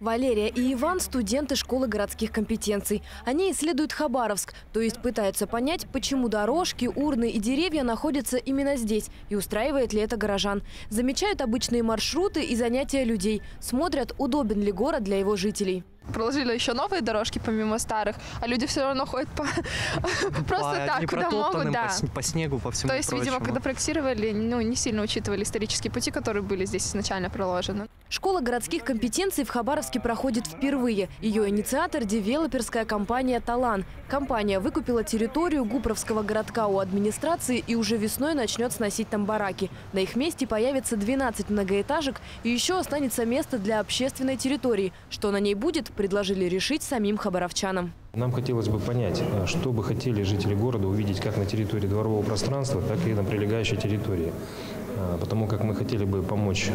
Валерия и Иван – студенты школы городских компетенций. Они исследуют Хабаровск, то есть пытаются понять, почему дорожки, урны и деревья находятся именно здесь и устраивает ли это горожан. Замечают обычные маршруты и занятия людей, смотрят, удобен ли город для его жителей. Проложили еще новые дорожки помимо старых, а люди все равно ходят просто так, куда могут, да. По снегу, по всему. То есть, видимо, когда проектировали, не сильно учитывали исторические пути, которые были здесь изначально проложены. Школа городских компетенций в Хабаровске проходит впервые. Ее инициатор – девелоперская компания «Талан». Компания выкупила территорию Гупровского городка у администрации и уже весной начнет сносить там бараки. На их месте появится 12 многоэтажек и еще останется место для общественной территории. Что на ней будет, предложили решить самим хабаровчанам. Нам хотелось бы понять, что бы хотели жители города увидеть как на территории дворового пространства, так и на прилегающей территории. Потому как мы хотели бы помочь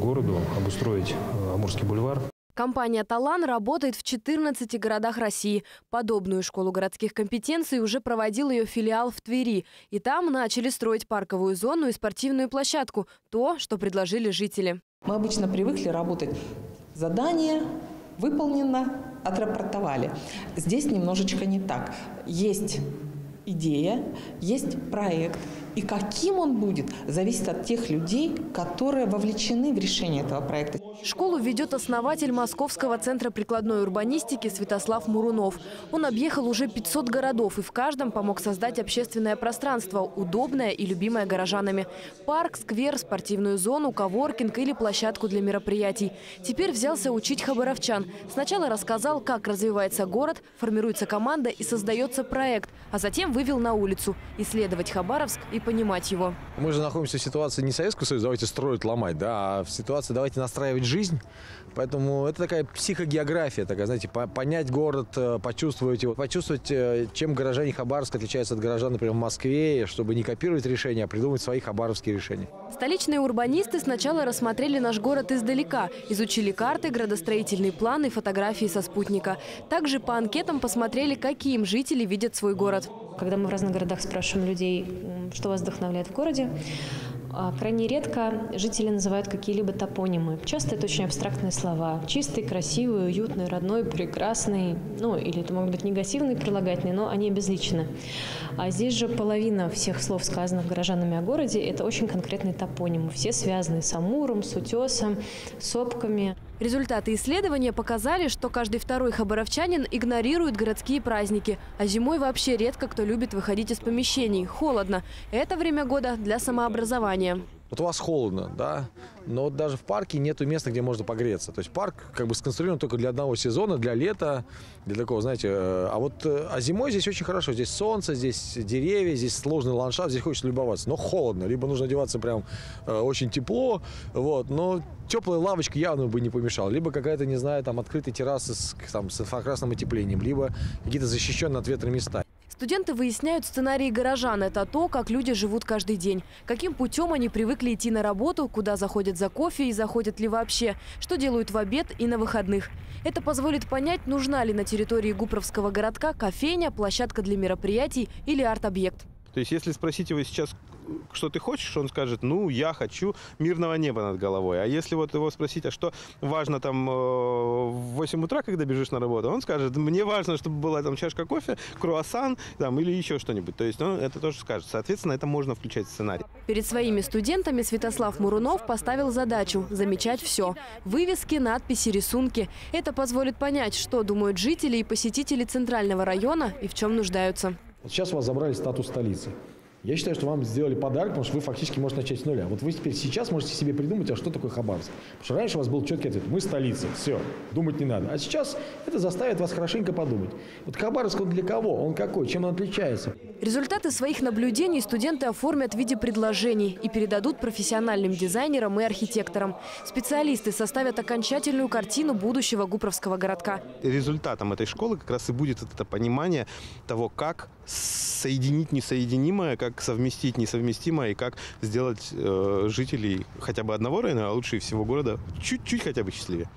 городу обустроить Амурский бульвар. Компания «Талан» работает в 14 городах России. Подобную школу городских компетенций уже проводил ее филиал в Твери. И там начали строить парковую зону и спортивную площадку. То, что предложили жители. Мы обычно привыкли работать. Задание выполнено, отрапортовали. Здесь немножечко не так. Есть идея, есть проект. И каким он будет, зависит от тех людей, которые вовлечены в решение этого проекта. Школу ведет основатель Московского центра прикладной урбанистики Святослав Мурунов. Он объехал уже 500 городов и в каждом помог создать общественное пространство, удобное и любимое горожанами. Парк, сквер, спортивную зону, коворкинг или площадку для мероприятий. Теперь взялся учить хабаровчан. Сначала рассказал, как развивается город, формируется команда и создается проект, а затем вывел на улицу исследовать Хабаровск и понимать его. Мы же находимся в ситуации не Советского Союза, давайте строить, ломать, да, а в ситуации давайте настраивать жизнь. Поэтому это такая психогеография, такая, знаете, понять город, почувствовать его, почувствовать, чем горожане Хабаровска отличаются от горожан, например, в Москве, чтобы не копировать решения, а придумать свои хабаровские решения. Столичные урбанисты сначала рассмотрели наш город издалека, изучили карты, градостроительные планы и фотографии со спутника. Также по анкетам посмотрели, каким жители видят свой город. Когда мы в разных городах спрашиваем людей, что вас вдохновляет в городе, крайне редко жители называют какие-либо топонимы. Часто это очень абстрактные слова. Чистый, красивый, уютный, родной, прекрасный. Ну, или это могут быть негативные прилагательные, но они обезличены. А здесь же половина всех слов, сказанных горожанами о городе, это очень конкретные топонимы. Все связаны с Амуром, с утесом, с сопками. Результаты исследования показали, что каждый второй хабаровчанин игнорирует городские праздники, а зимой вообще редко кто любит выходить из помещений. Холодно. Это время года для самообразования. Вот у вас холодно, да, но вот даже в парке нету места, где можно погреться. То есть парк как бы сконструирован только для одного сезона, для лета, для такого, знаете. А зимой здесь очень хорошо. Здесь солнце, здесь деревья, здесь сложный ландшафт, здесь хочется любоваться. Но холодно, либо нужно одеваться прям очень тепло, вот. Но теплая лавочка явно бы не помешала. Либо какая-то, не знаю, там открытая терраса с инфракрасным отеплением, либо какие-то защищенные от ветра места. Студенты выясняют сценарии горожан. Это то, как люди живут каждый день. Каким путем они привыкли идти на работу, куда заходят за кофе и заходят ли вообще, что делают в обед и на выходных. Это позволит понять, нужна ли на территории Гупровского городка кофейня, площадка для мероприятий или арт-объект. То есть, если спросить его сейчас, что ты хочешь, он скажет, ну, я хочу мирного неба над головой. А если вот его спросить, а что важно там в 8 утра, когда бежишь на работу, он скажет, мне важно, чтобы была там чашка кофе, круассан там, или еще что-нибудь. То есть он это тоже скажет. Соответственно, это можно включать в сценарий. Перед своими студентами Святослав Мурунов поставил задачу замечать все. Вывески, надписи, рисунки. Это позволит понять, что думают жители и посетители центрального района и в чем нуждаются. Сейчас у вас забрали статус столицы. Я считаю, что вам сделали подарок, потому что вы фактически можете начать с нуля. Вот вы теперь сейчас можете себе придумать, а что такое Хабаровск. Потому что раньше у вас был четкий ответ. Мы столица, все, думать не надо. А сейчас это заставит вас хорошенько подумать. Вот Хабаровск, он для кого? Он какой? Чем он отличается? Результаты своих наблюдений студенты оформят в виде предложений и передадут профессиональным дизайнерам и архитекторам. Специалисты составят окончательную картину будущего Гупровского городка. Результатом этой школы как раз и будет это понимание того, как соединить несоединимое, как совместить несовместимое и как сделать жителей хотя бы одного района, а лучше всего города, чуть-чуть хотя бы счастливее.